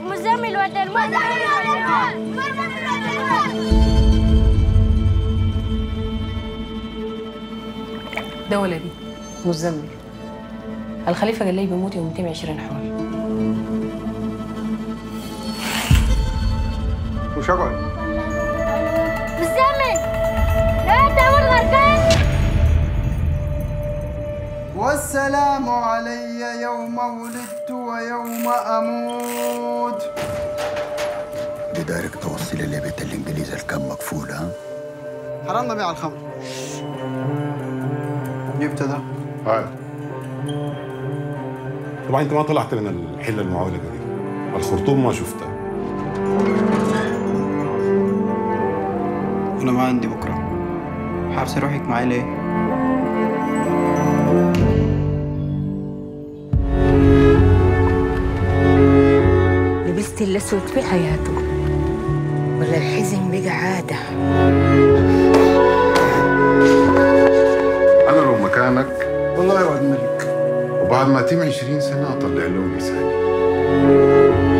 مزمل ولا ده ولدي مزمل. الخليفة قال لي بيموت يوم 22 حوالي. وش أقول؟ مزمل لا تأمر غرقان. والسلام علي يوم ولدت ويوم أموت. دي دايرك توصل للبيت الإنجليزي الكام مقفول ها؟ حرام نبيع الخمر. جبت ده؟ أيوه. طبعا انت ما طلعت من الحله المعولقه دي، الخرطوم ما شفتها. انا ما عندي بكره. حابسه روحك معايا ليه؟ لبست الاسود في حياته ولا الحزن بقى عاده. انا لو مكانك والله يا واد ملك بعد ما يتم 20 سنة أطلع لهم مثالي.